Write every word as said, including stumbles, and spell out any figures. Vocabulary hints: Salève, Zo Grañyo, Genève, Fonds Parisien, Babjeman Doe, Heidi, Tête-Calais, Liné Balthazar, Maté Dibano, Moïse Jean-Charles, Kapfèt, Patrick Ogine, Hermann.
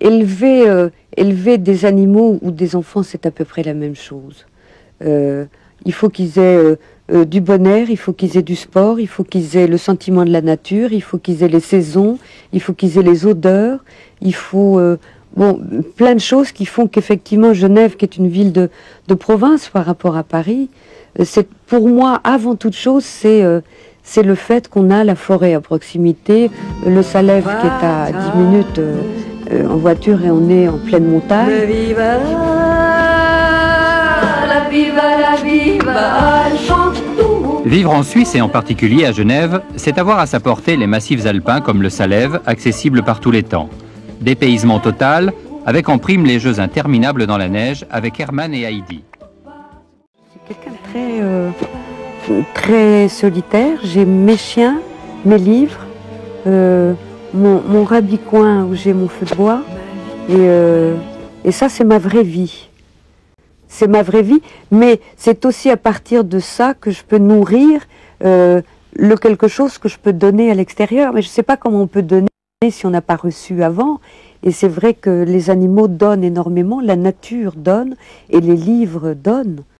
Élever, euh, élever des animaux ou des enfants, c'est à peu près la même chose. Euh, il faut qu'ils aient euh, euh, du bon air, il faut qu'ils aient du sport, il faut qu'ils aient le sentiment de la nature, il faut qu'ils aient les saisons, il faut qu'ils aient les odeurs, il faut... Euh, bon, plein de choses qui font qu'effectivement Genève, qui est une ville de, de province par rapport à Paris, c'est pour moi, avant toute chose, c'est euh, c'est le fait qu'on a la forêt à proximité, le Salève qui est à dix minutes euh, euh, en voiture et on est en pleine montagne. Vivre en Suisse et en particulier à Genève, c'est avoir à sa portée les massifs alpins comme le Salève, accessibles par tous les temps. Dépaysement total, avec en prime les jeux interminables dans la neige avec Hermann et Heidi. C'est quelqu'un de très, euh, très solitaire. J'ai mes chiens, mes livres, euh, mon, mon rabicoin où j'ai mon feu de bois. Et, euh, et ça, c'est ma vraie vie. C'est ma vraie vie, mais c'est aussi à partir de ça que je peux nourrir euh, le quelque chose que je peux donner à l'extérieur. Mais je ne sais pas comment on peut donner si on n'a pas reçu avant. Et c'est vrai que les animaux donnent énormément, la nature donne et les livres donnent.